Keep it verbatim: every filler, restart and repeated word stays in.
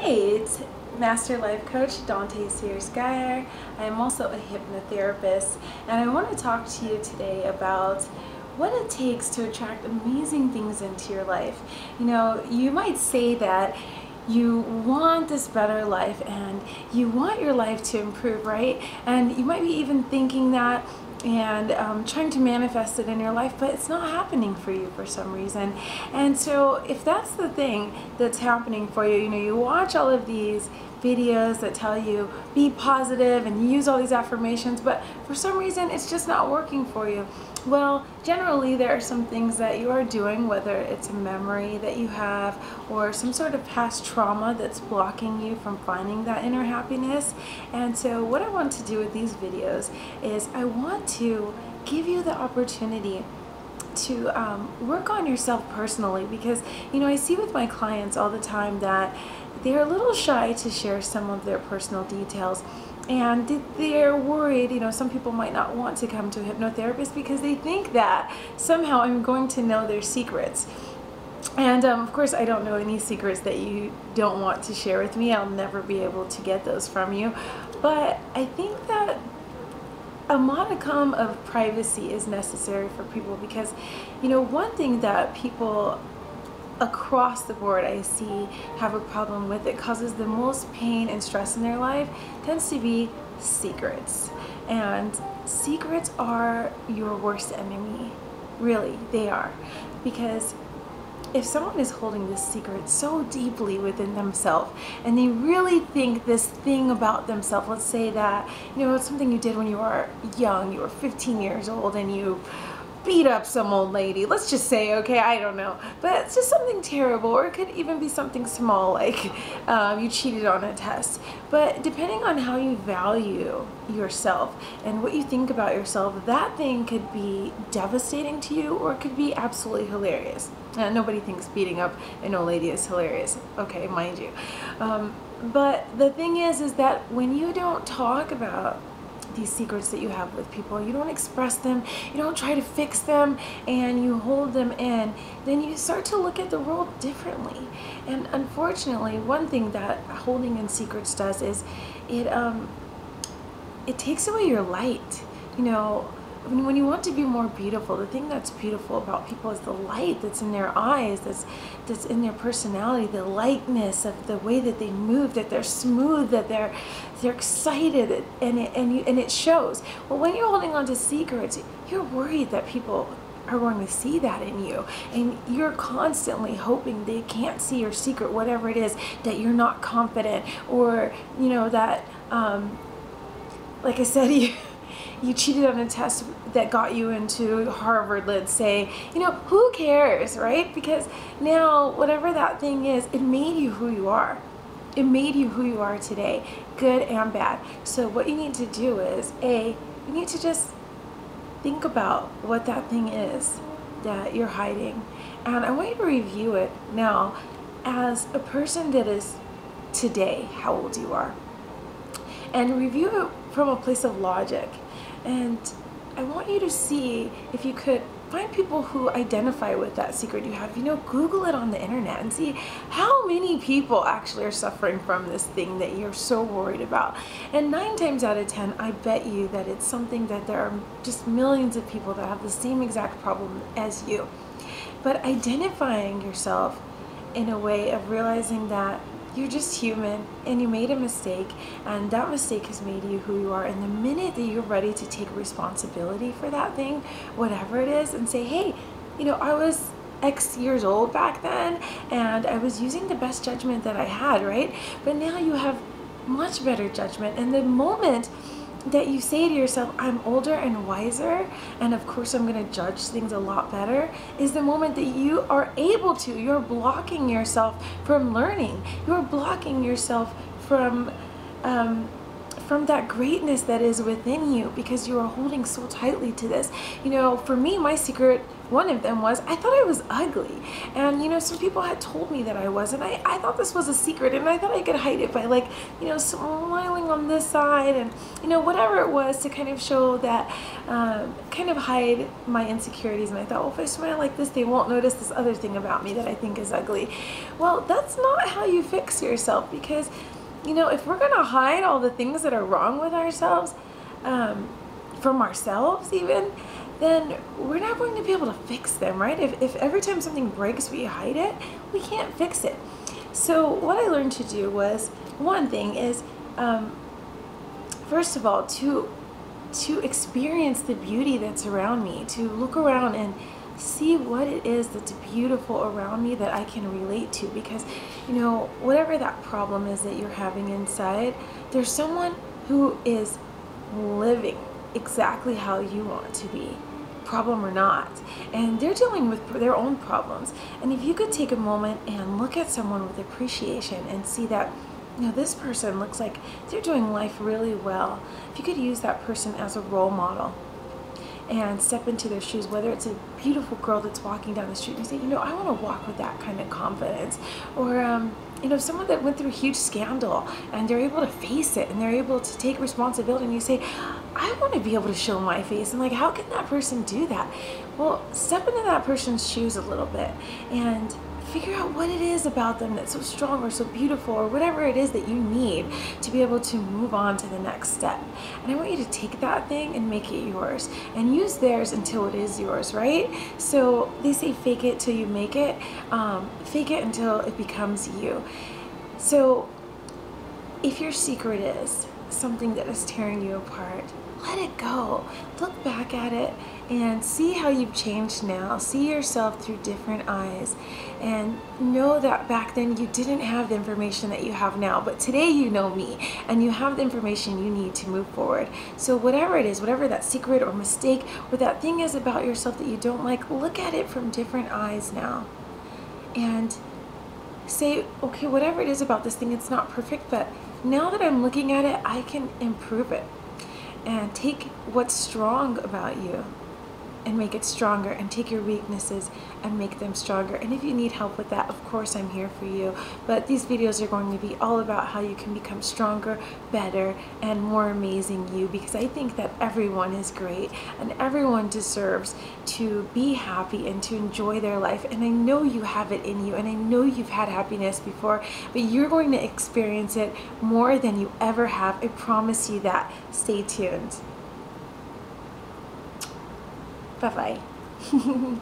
Hey, it's Master Life Coach Dante Sears Geyer. I am also a hypnotherapist, and I want to talk to you today about what it takes to attract amazing things into your life. You know, you might say that you want this better life and you want your life to improve, right? And you might be even thinking that and um, trying to manifest it in your life, but it's not happening for you for some reason. And so if that's the thing that's happening for you, you know, you watch all of these videos that tell you be positive and use all these affirmations, but for some reason it's just not working for you. Well, generally there are some things that you are doing, whether it's a memory that you have or some sort of past trauma that's blocking you from finding that inner happiness. And so what I want to do with these videos is I want to give you the opportunity to um, work on yourself personally, because, you know, I see with my clients all the time that they're a little shy to share some of their personal details, and they're worried, you know, some people might not want to come to a hypnotherapist because they think that somehow I'm going to know their secrets. And um, of course, I don't know any secrets that you don't want to share with me. I'll never be able to get those from you. But I think that a modicum of privacy is necessary for people, because, you know, one thing that people across the board I see have a problem with, it causes the most pain and stress in their life, tends to be secrets. And secrets are your worst enemy, really, they are. Because if someone is holding this secret so deeply within themselves and they really think this thing about themselves, let's say that, you know, it's something you did when you were young, you were fifteen years old and you beat up some old lady, let's just say, okay, I don't know, but it's just something terrible, or it could even be something small like um, you cheated on a test. But depending on how you value yourself and what you think about yourself, that thing could be devastating to you, or it could be absolutely hilarious. Uh, nobody thinks beating up an old lady is hilarious, okay, mind you. Um, but the thing is, is that when you don't talk about these secrets that you have with people, you don't express them, you don't try to fix them, and you hold them in, then you start to look at the world differently. And unfortunately, one thing that holding in secrets does is it um, it takes away your light. You know, when you want to be more beautiful, the thing that's beautiful about people is the light that's in their eyes, that's, that's in their personality, the lightness of the way that they move, that they're smooth, that they're they're excited, and it, and, you, and it shows. Well, when you're holding on to secrets, you're worried that people are going to see that in you, and you're constantly hoping they can't see your secret, whatever it is, that you're not confident, or, you know, that, um, like I said, you... you cheated on a test that got you into Harvard, let's say. You know, who cares, right? Because now, whatever that thing is, it made you who you are. It made you who you are today, good and bad. So what you need to do is, A, you need to just think about what that thing is that you're hiding. And I want you to review it now as a person that is today, how old you are. And review it from a place of logic. And I want you to see if you could find people who identify with that secret you have. You know, Google it on the internet and see how many people actually are suffering from this thing that you're so worried about. And nine times out of ten, I bet you that it's something that there are just millions of people that have the same exact problem as you. But identifying yourself in a way of realizing that you're just human and you made a mistake, and that mistake has made you who you are. And the minute that you're ready to take responsibility for that thing, whatever it is, and say, hey, you know, I was X years old back then and I was using the best judgment that I had, right? But now you have much better judgment. And the moment that you say to yourself, I'm older and wiser, and of course I'm going to judge things a lot better, is the moment that you are able to. You're blocking yourself from learning. You're blocking yourself from um, from that greatness that is within you, because you are holding so tightly to this. You know, for me, my secret, one of them was, I thought I was ugly. And, you know, some people had told me that I was, and I, I thought this was a secret, and I thought I could hide it by, like, you know, smiling on this side and, you know, whatever it was to kind of show that, um, kind of hide my insecurities. And I thought, well, if I smile like this, they won't notice this other thing about me that I think is ugly. Well, that's not how you fix yourself, because, you know, if we're going to hide all the things that are wrong with ourselves, um, from ourselves even, then we're not going to be able to fix them, right? If, if every time something breaks, we hide it, we can't fix it. So what I learned to do was, one thing is, um, first of all, to, to experience the beauty that's around me, to look around and see what it is that's beautiful around me that I can relate to, because, you know, whatever that problem is that you're having inside, there's someone who is living exactly how you want to be, problem or not, and they're dealing with their own problems. And if you could take a moment and look at someone with appreciation and see that, you know, this person looks like they're doing life really well, if you could use that person as a role model and step into their shoes, whether it's a beautiful girl that's walking down the street and you say, you know, I want to walk with that kind of confidence, or um, you know, someone that went through a huge scandal and they're able to face it and they're able to take responsibility, and you say, I want to be able to show my face, and like, how can that person do that? Well, step into that person's shoes a little bit and figure out what it is about them that's so strong or so beautiful, or whatever it is that you need to be able to move on to the next step. And I want you to take that thing and make it yours, and use theirs until it is yours, right? So they say fake it till you make it, um, fake it until it becomes you. So if your secret is something that is tearing you apart, let it go. Look back at it and see how you've changed now. See yourself through different eyes, and know that back then you didn't have the information that you have now, but today you know me and you have the information you need to move forward. So whatever it is, whatever that secret or mistake or that thing is about yourself that you don't like, look at it from different eyes now and say, okay, whatever it is about this thing, it's not perfect, but now that I'm looking at it, I can improve it. And take what's strong about you and make it stronger, and take your weaknesses and make them stronger. And if you need help with that, of course I'm here for you, but these videos are going to be all about how you can become stronger, better, and more amazing you, because I think that everyone is great and everyone deserves to be happy and to enjoy their life. And I know you have it in you, and I know you've had happiness before, but you're going to experience it more than you ever have. I promise you that. Stay tuned. Bye-bye.